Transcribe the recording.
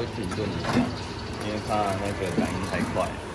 会自己做泥浆，因为怕那个感应太快。